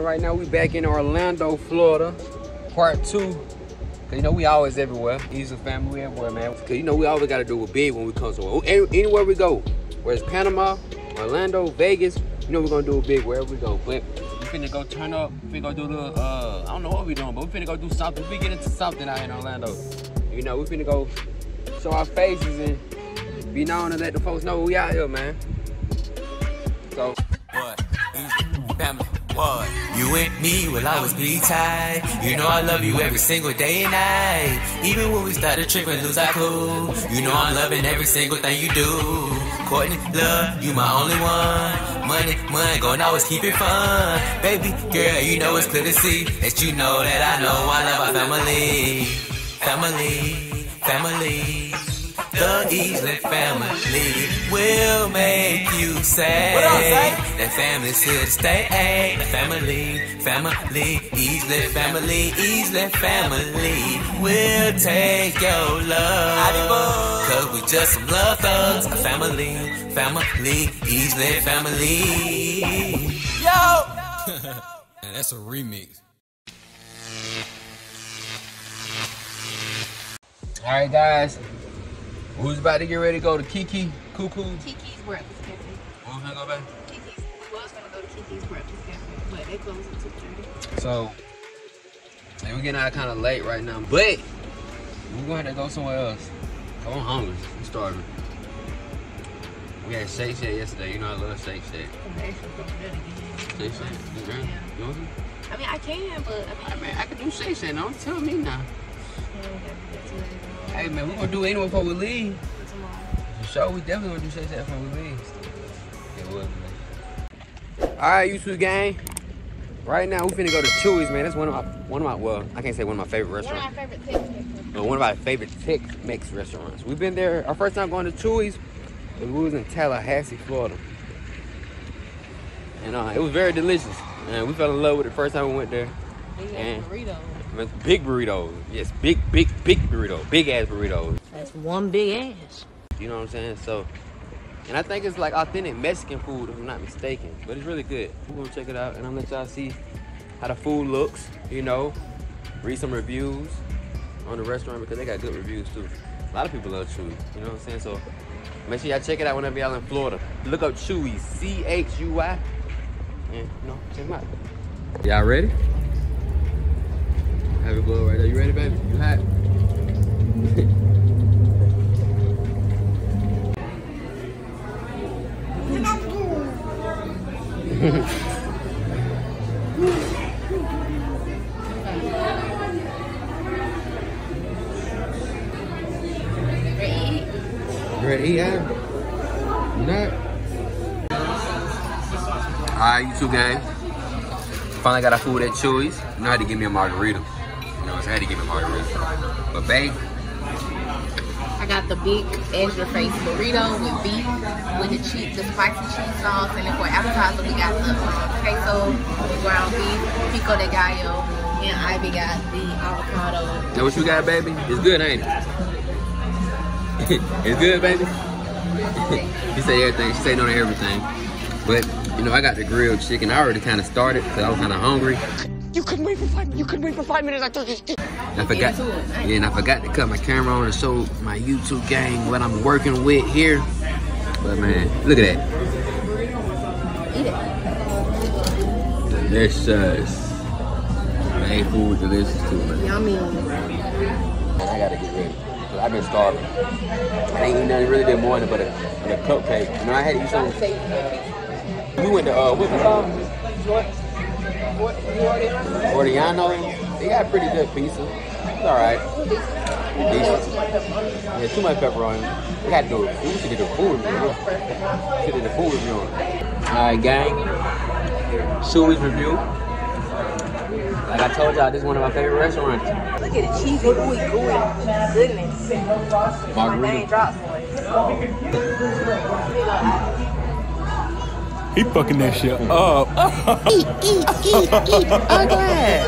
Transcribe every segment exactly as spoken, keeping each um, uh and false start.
Right now we back in Orlando, Florida, part two. Cause you know we always everywhere. Easley family, we everywhere, man. Cause you know we always gotta do with big when we come to anywhere we go. Whereas Panama, Orlando, Vegas, you know we're gonna do it big wherever we go. But we finna go turn up. We finna go do the uh, I don't know what we doing, but we finna go do something. We get into something out here in Orlando. You know we finna go show our faces and be known and let the folks know we out here, man. So. What? Easley family. What? You with me, well I was bleed-tied. You know I love you every single day and night. Even when we started tripping, lose our cool. You know I'm loving every single thing you do. Courtney, love, you my only one. Money, money, gonna always keep it fun. Baby, girl, you know it's clear to see that you know that I know I love our family. Family, family. The Easley family will make you say that family's here to stay. The family, family, Easley family, Easley family will take your love. Cause we just some love thugs. A family, family, Easley family. Yo! Man, that's a remix. Alright, guys. Who's about to get ready to go to Kiki, Cuckoo? Kiki's Breakfast Cafe. Who's gonna go back? Kiki's, we was gonna go to Kiki's Breakfast Cafe, but they closed at two thirty. So, and we're getting out kind of late right now, but we're gonna have to go somewhere else. I'm hungry, I'm starving. We had Shake Shed yesterday, you know I love Shake Shed. Okay, so Shake Shed, you drink? You want to? I mean, I can, but I mean, I, mean, I can do Shake Shed, don't tell me now. Hey man, we're gonna do it anyway before we leave. For sure, we definitely gonna do Shake Shed before we leave. It would, man. Alright, YouTube gang. Right now, we finna go to Chuy's, man. That's one of my, one of my, well, I can't say one of my favorite restaurants. One of my favorite Tex Mex. But one of my favorite Tex Mex restaurants. We've been there, our first time going to Chuy's, and we was in Tallahassee, Florida. And uh, it was very delicious. And we fell in love with it the first time we went there. And burritos. Big burritos. Yes, big, big, big burrito. Big ass burritos. That's one big ass. You know what I'm saying? So, and I think it's like authentic Mexican food, if I'm not mistaken. But it's really good. We're gonna check it out and I'm gonna let y'all see how the food looks, you know. Read some reviews on the restaurant because they got good reviews too. A lot of people love Chuy's, you know what I'm saying? So make sure y'all check it out whenever y'all in Florida. Look up Chuy's, C H U Y. And you know, check them out. Y'all ready? Have your glove right there. You ready, baby? You hot? You ready to eat out? You not? Alright, YouTube gang. Finally got our food at Chuy's. You know how to give me a margarita. I had to give it margarita. But babe, I got the big extra face burrito with beef, with the cheese, the spicy cheese sauce, and then for appetizer we got the um, queso, ground beef, pico de gallo, and Ivy got the avocado. Know what you got, baby? It's good, ain't it? It's good, baby. She say everything. She say no to everything. But you know, I got the grilled chicken. I already kind of started because I was kind of hungry. You couldn't wait for five minutes. You couldn't wait for five minutes. I told you. I forgot. Yeah, and I forgot to cut my camera on and show my YouTube gang what I'm working with here. But man, look at that. Eat it. Delicious. Man, food was delicious too, man. Yummy. I gotta get ready. Cause I've been starving. I ain't eating nothing really that morning but a, but a cupcake. You know, I had to eat something. We went to uh, Whipping Bob. Orleano, they got pretty good pizza. It's alright. Yeah, too much pepperoni. We got to do it. We should get the food review on. Should get the food review on. Alright, gang. Chuy's review. Like I told y'all, this is one of my favorite restaurants. Look at the cheesy, gooey, gooey. Goodness. Margarita. My name drops for it. He fucking that shit up. Eat, eat, eat, eat. Oh, go ahead.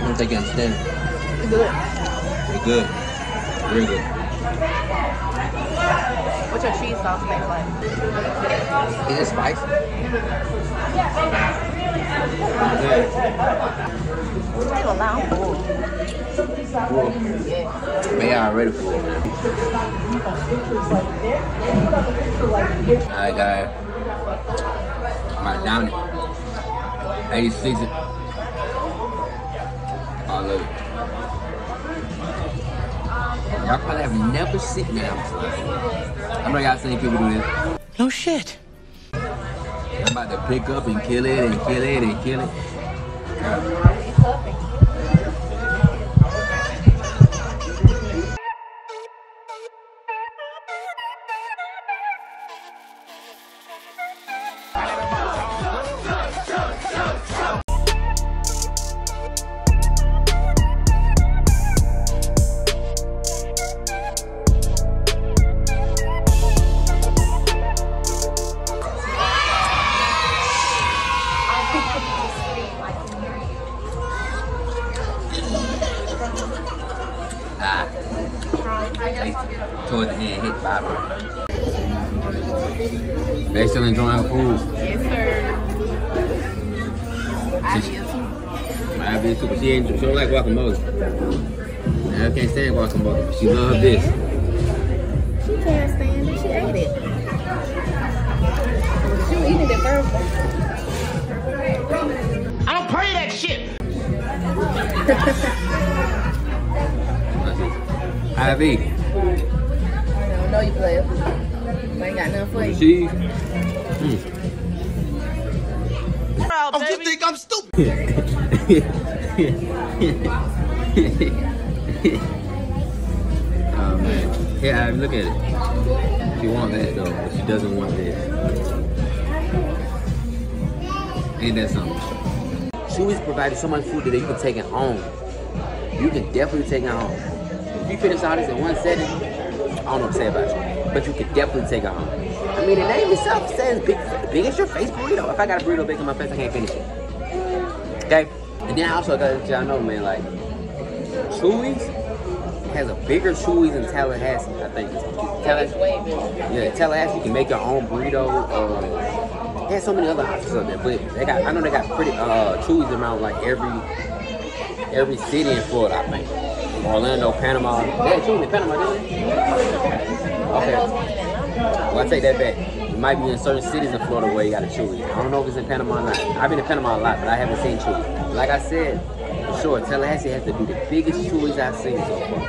I'm gonna take it on stand. It's good. It's good. Very good. What's your cheese sauce taste like? Is it spicy? It's allowed food. Yeah. Man, I'm ready for it. I got my dominant eighty-six. I love it. Y'all probably have never seen that. I'm like, I've seen people do this. No shit. I'm about to pick up and kill it and kill it and kill it. Towards the end, hit fiber. They still enjoying food. Yes, sir. I do. I do too. She ain't. She don't like guacamole. I can't stand guacamole. She loves this. She can't stand it. She ate it. She was eating it first. I don't pray that shit. Ivy. I know you play it. I ain't got nothing for you. Cheese. Mm. Oh, oh, you think I'm stupid? Oh, man. Here, Ivy, look at it. She wants that, though, but she doesn't want this. Ain't that something? Chuy's provided so much food that you can take it home. You can definitely take it home. If you finish all this in one setting, I don't know what to say about you, but you could definitely take it home. I mean, the name itself says big, big as your face burrito. If I got a burrito big in my face, I can't finish it. Okay? And then I also got to let y'all know, man, like, Chuy's has a bigger Chuy's than Tallahassee, I think. Tallahassee? Yeah, Tallahassee, you can make your own burrito. Uh, there's so many other options up there, but they got, I know they got pretty uh, Chuy's around, like, every, every city in Florida, I think. Orlando, Panama. They had Chuy's in Panama, didn't they? Okay. Well, I take that back. It might be in certain cities in Florida where you got a Chuy's. I don't know if it's in Panama or not. I've been to Panama a lot, but I haven't seen Chuy's. Like I said, for sure, Tallahassee has to be the biggest Chuy's I've seen so far.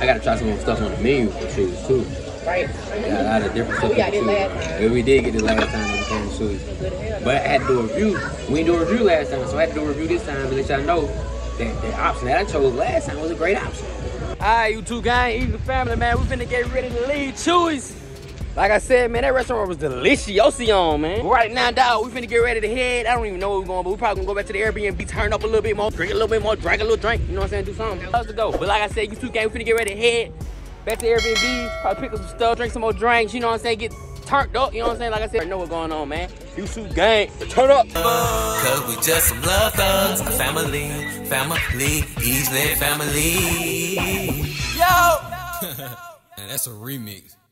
I gotta try some stuff on the menu for Chuy's too. Right. Got a lot of different stuff. We got it last time. Yeah, we did get it last time we came to Chuy's. But I had to do a review. We didn't do a review last time, so I had to do a review this time to let y'all know. That, that option that I chose last time was a great option. All right, you two guys, Easley family, man. We finna get ready to leave Chuy's. Like I said, man, that restaurant was delicioso, man. But right now, dog, we finna get ready to head. I don't even know where we're going, but we probably gonna go back to the Airbnb, turn up a little bit more, drink a little bit more, drink a little drink. You know what I'm saying? Do something else to go. But like I said, you two guys, we finna get ready to head back to the Airbnb, probably pick up some stuff, drink some more drinks. You know what I'm saying? Get turned up. You know what I'm saying? Like I said, I know what's going on, man. You two gang, turn up. Cause we just some love thugs, a family, family, Easley family. Yo! And that's a remix.